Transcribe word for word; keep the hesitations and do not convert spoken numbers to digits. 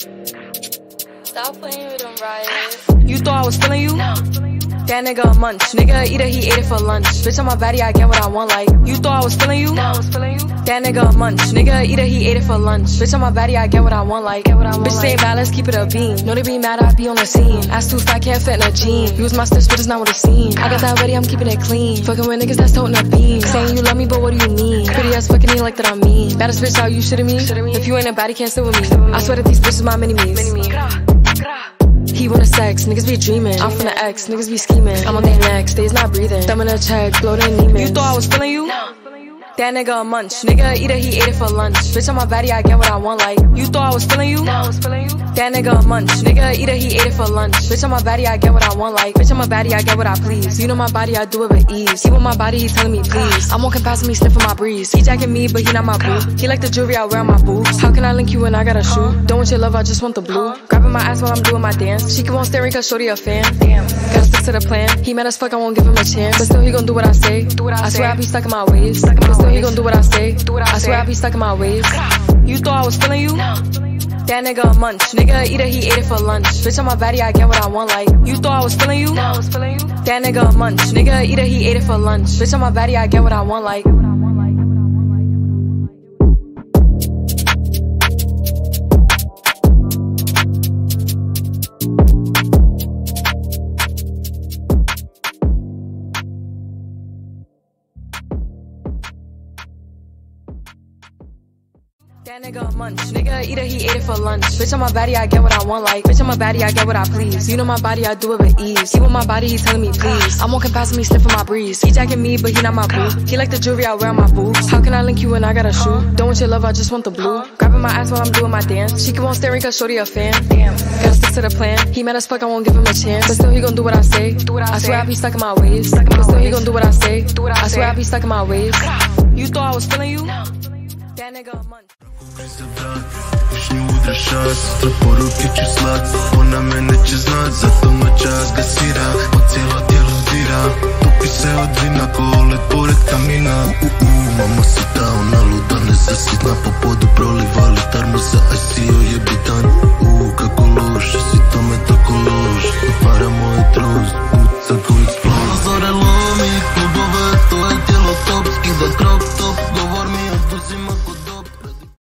Stop playing with them, Riot. You thought I was feeling you? No. That nigga a munch. Nigga either he ate it for lunch. Bitch, on my baddie, I get what I want, like. You thought I was feeling you? No, I was feeling you. That nigga a munch. Nigga either he ate it for lunch. Bitch, on my baddie, I get what I want, like. Get what I want, bitch, like. Say it bad, let's keep it a bean. Know they be mad, I be on the scene. Ass too fat, can't fit in a jean. Use my steps, but it's not what it's seen. I got that ready, I'm keeping it clean. Fucking with niggas that's toting a beam. Saying you love me, but what do you mean? Pretty ass fucking me like that, I mean. Baddest bitch out, you shitting me? If you ain't a baddie, can't sit with me. I swear that these bitches my mini-me's. He wanna sex, niggas be dreaming. I'm from the X, niggas be scheming. I'm on their necks, they's not breathing. Thumb in a check, blow their Neiman's. You thought I was feeling you? No. That nigga a munch. Nigga either he ate it for lunch. Bitch, on my baddie, I get what I want, like. You thought I was feeling you? No, I was feeling you. That nigga a munch. Nigga either he ate it for lunch. Bitch, on my baddie, I get what I want, like. Bitch, on my baddie, I get what I please. You know my body, I do it with ease. He with my body, he telling me please. I'm walking past him, he sniffing my breeze. He jacking me, but he not my boo. He like the jewelry I wear on my boobs. How can I link you when I got a shoe? Don't want your love, I just want the blue. Grabbing my ass while I'm doing my dance. She keep on staring cause shorty a fan. Damn, gotta stick to the plan. He mad as fuck, I won't give him a chance. But still he gon' do what I say. Do what I, I swear I be stuck in my ways. But still he gon' do what I say. I swear I be stuck in my ways. You thought I was feeling you? That nigga a munch. Nigga either he ate it for lunch. Bitch, on my baddie, I get what I want, like. You thought I was feeling you? That nigga a munch. Nigga either he ate it for lunch. Bitch, on my baddie, I get what I want, like. That nigga a munch. Nigga either he ate it for lunch. Bitch, on my baddie, I get what I want, like. Bitch, on my baddie, I get what I please. You know my body, I do it with ease. He with my body, he telling me please. I'm walking past him, he sniffing my breeze. He jacking me, but he not my boo. He like the jewelry I wear on my boobs. How can I link you when I got a shoe? Don't want your love, I just want the blue. Grabbing my ass while I'm doing my dance. She keep on staring cause shorty a fan. Damn, gotta stick to the plan. He mad as fuck, I won't give him a chance. But still he gon' do what I say. I swear I be stuck in my ways. But still he gon' do what I say. I swear I be stuck in my ways. You thought I was feeling you? That nigga a munch. Вишні удра шанс, то по руки числа, вона мене чи знать, за тому час гасіра.